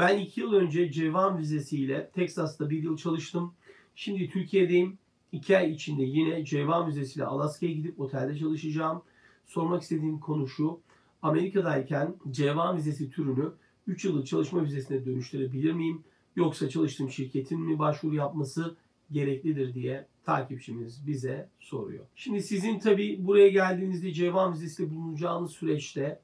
Ben 2 yıl önce C1 vizesiyle Texas'ta 1 yıl çalıştım. Şimdi Türkiye'deyim. 2 ay içinde yine C1 vizesiyle Alaska'ya gidip otelde çalışacağım. Sormak istediğim konu şu. Amerika'dayken C1 vizesi türünü 3 yıllık çalışma vizesine dönüştürebilir miyim? Yoksa çalıştığım şirketin mi başvuru yapması gereklidir diye takipçimiz bize soruyor. Şimdi sizin tabii buraya geldiğinizde C1 vizesiyle bulunacağınız süreçte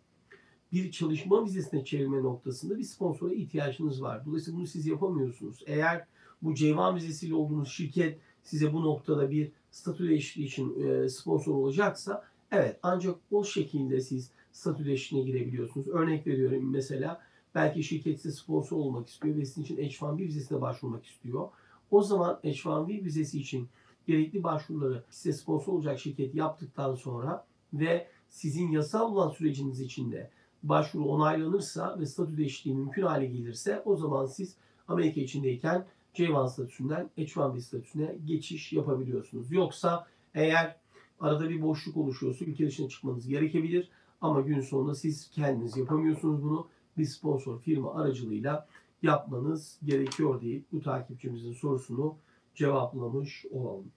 bir çalışma vizesine çevirme noktasında bir sponsora ihtiyacınız var. Dolayısıyla bunu siz yapamıyorsunuz. Eğer bu C1 vizesiyle olduğunuz şirket size bu noktada bir statü değişikliği için sponsor olacaksa evet, ancak o şekilde siz statü değişikliğine girebiliyorsunuz. Örnek veriyorum, mesela belki şirket size sponsor olmak istiyor ve sizin için H-1B vizesine başvurmak istiyor. O zaman H-1B vizesi için gerekli başvuruları size sponsor olacak şirket yaptıktan sonra ve sizin yasal olan süreciniz içinde başvuru onaylanırsa ve statü değişikliği mümkün hale gelirse o zaman siz Amerika içindeyken C1 statüsünden H-1B statüsüne geçiş yapabiliyorsunuz. Yoksa eğer arada bir boşluk oluşuyorsa ülke dışına çıkmanız gerekebilir ama gün sonunda siz kendiniz yapamıyorsunuz bunu. Bir sponsor firma aracılığıyla yapmanız gerekiyor deyip bu takipçimizin sorusunu cevaplamış olalım.